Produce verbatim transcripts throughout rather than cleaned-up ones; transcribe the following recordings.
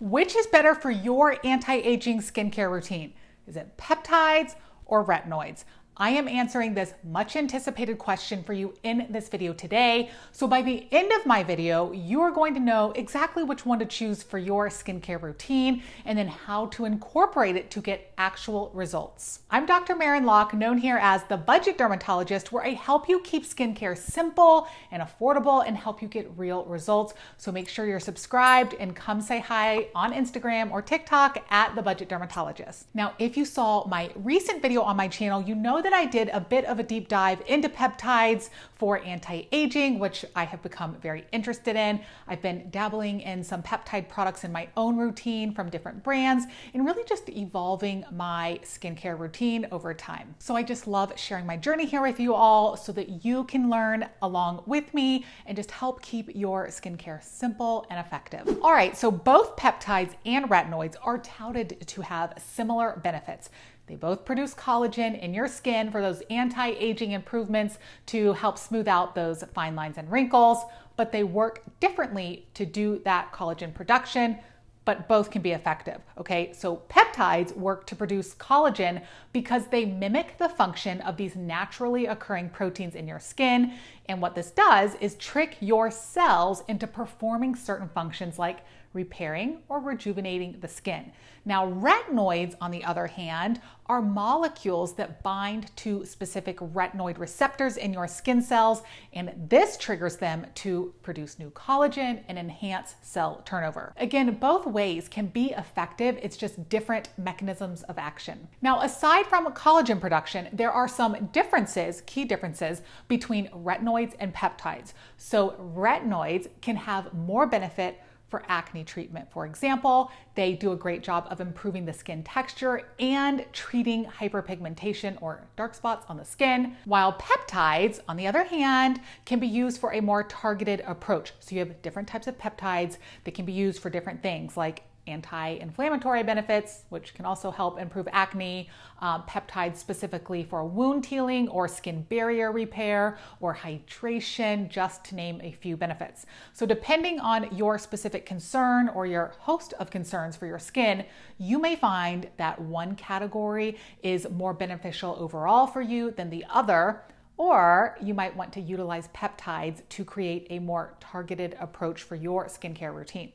Which is better for your anti-aging skincare routine? Is it peptides or retinoids? I am answering this much anticipated question for you in this video today. So by the end of my video, you are going to know exactly which one to choose for your skincare routine and then how to incorporate it to get actual results. I'm Doctor Maren Locke, known here as the Budget Dermatologist, where I help you keep skincare simple and affordable and help you get real results. So make sure you're subscribed and come say hi on Instagram or TikTok at the Budget Dermatologist. Now, if you saw my recent video on my channel, you know that I did a bit of a deep dive into peptides for anti-aging, which I have become very interested in. I've been dabbling in some peptide products in my own routine from different brands and really just evolving my skincare routine over time. So I just love sharing my journey here with you all so that you can learn along with me and just help keep your skincare simple and effective. All right, so both peptides and retinoids are touted to have similar benefits. They both produce collagen in your skin for those anti-aging improvements to help smooth out those fine lines and wrinkles, but they work differently to do that collagen production, but both can be effective, okay? So peptides work to produce collagen because they mimic the function of these naturally occurring proteins in your skin, and what this does is trick your cells into performing certain functions like repairing or rejuvenating the skin. Now, retinoids, on the other hand, are molecules that bind to specific retinoid receptors in your skin cells, and this triggers them to produce new collagen and enhance cell turnover. Again, both ways can be effective, it's just different mechanisms of action. Now, aside from collagen production, there are some differences, key differences, between retinoids and peptides. So retinoids can have more benefit for acne treatment, for example. They do a great job of improving the skin texture and treating hyperpigmentation or dark spots on the skin, while peptides, on the other hand, can be used for a more targeted approach. So you have different types of peptides that can be used for different things like anti-inflammatory benefits, which can also help improve acne, uh, peptides specifically for wound healing or skin barrier repair or hydration, just to name a few benefits. So depending on your specific concern or your host of concerns for your skin, you may find that one category is more beneficial overall for you than the other, or you might want to utilize peptides to create a more targeted approach for your skincare routine.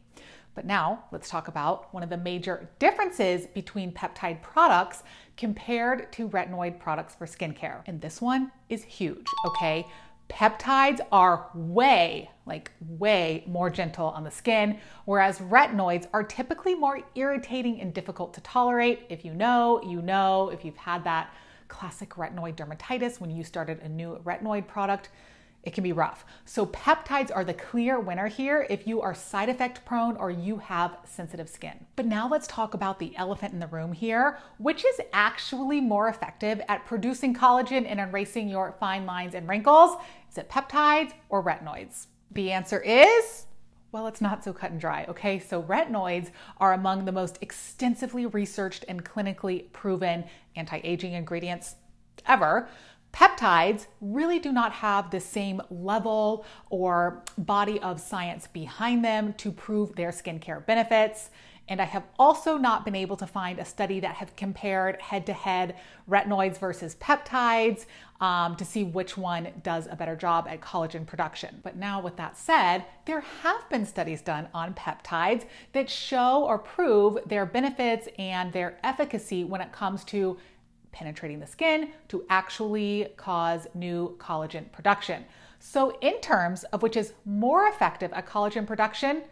But now let's talk about one of the major differences between peptide products compared to retinoid products for skincare. And this one is huge, okay? Peptides are way, like way more gentle on the skin, whereas retinoids are typically more irritating and difficult to tolerate. If you know, you know, if you've had that classic retinoid dermatitis when you started a new retinoid product, it can be rough. So peptides are the clear winner here if you are side effect prone or you have sensitive skin. But now let's talk about the elephant in the room here, which is actually more effective at producing collagen and erasing your fine lines and wrinkles. Is it peptides or retinoids? The answer is, well, it's not so cut and dry, okay? So retinoids are among the most extensively researched and clinically proven anti-aging ingredients ever. Peptides really do not have the same level or body of science behind them to prove their skincare benefits. And I have also not been able to find a study that have compared head-to-head retinoids versus peptides um, to see which one does a better job at collagen production. But now with that said, there have been studies done on peptides that show or prove their benefits and their efficacy when it comes to penetrating the skin to actually cause new collagen production. So in terms of which is more effective at collagen production,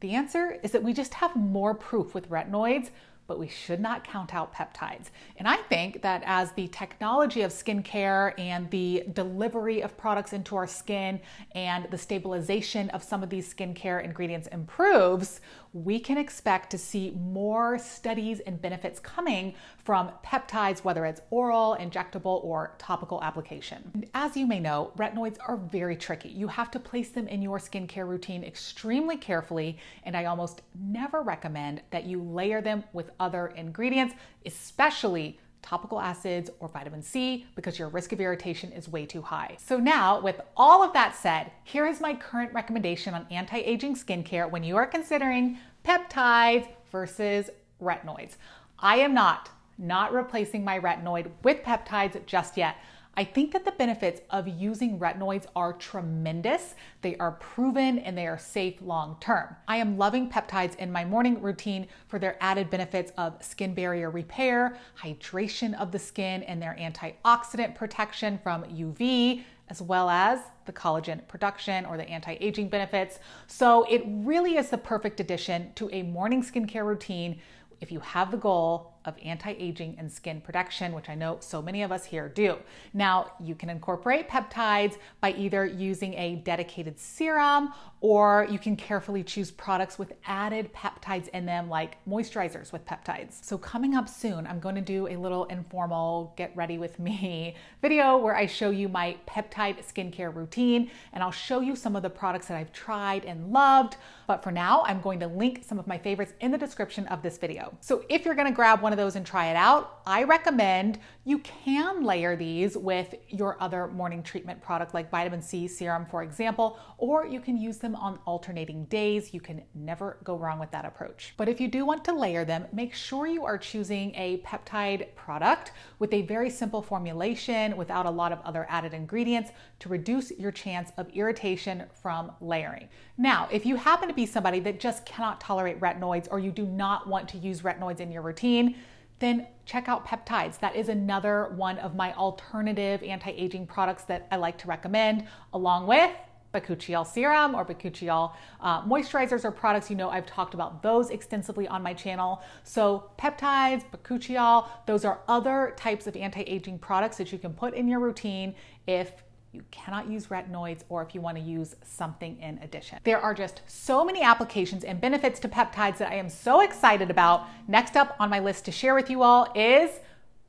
the answer is that we just have more proof with retinoids, but we should not count out peptides. And I think that as the technology of skincare and the delivery of products into our skin and the stabilization of some of these skincare ingredients improves, we can expect to see more studies and benefits coming from peptides, whether it's oral, injectable, or topical application. And as you may know, retinoids are very tricky. You have to place them in your skincare routine extremely carefully, and I almost never recommend that you layer them with other ingredients, especially topical acids or vitamin C, because your risk of irritation is way too high. So now, with all of that said, here is my current recommendation on anti-aging skincare when you are considering peptides versus retinoids. I am not, not replacing my retinoid with peptides just yet. I think that the benefits of using retinoids are tremendous. They are proven and they are safe long-term. I am loving peptides in my morning routine for their added benefits of skin barrier repair, hydration of the skin, and their antioxidant protection from U V, as well as the collagen production or the anti-aging benefits. So it really is the perfect addition to a morning skincare routine if you have the goal of anti-aging and skin protection, which I know so many of us here do. Now, you can incorporate peptides by either using a dedicated serum, or you can carefully choose products with added peptides in them, like moisturizers with peptides. So coming up soon, I'm going to do a little informal get ready with me video where I show you my peptide skincare routine, and I'll show you some of the products that I've tried and loved. But for now, I'm going to link some of my favorites in the description of this video. So if you're gonna grab one of those and try it out, I recommend you can layer these with your other morning treatment product like vitamin C serum, for example, or you can use them on alternating days. You can never go wrong with that approach. But if you do want to layer them, make sure you are choosing a peptide product with a very simple formulation without a lot of other added ingredients to reduce your chance of irritation from layering. Now, if you happen to be somebody that just cannot tolerate retinoids, or you do not want to use retinoids in your routine, then check out peptides. That is another one of my alternative anti-aging products that I like to recommend, along with Bakuchiol serum or Bakuchiol uh, moisturizers or products. You know, I've talked about those extensively on my channel. So peptides, Bakuchiol, those are other types of anti-aging products that you can put in your routine if you cannot use retinoids, or if you want to use something in addition. There are just so many applications and benefits to peptides that I am so excited about. Next up on my list to share with you all is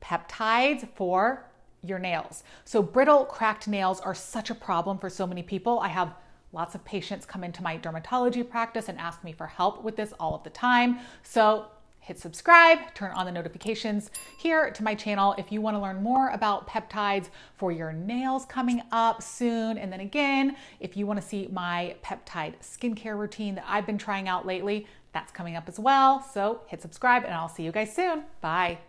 peptides for your nails. So brittle, cracked nails are such a problem for so many people. I have lots of patients come into my dermatology practice and ask me for help with this all of the time. So hit subscribe, turn on the notifications here to my channel if you want to learn more about peptides for your nails coming up soon. And then again, if you want to see my peptide skincare routine that I've been trying out lately, that's coming up as well. So hit subscribe and I'll see you guys soon. Bye.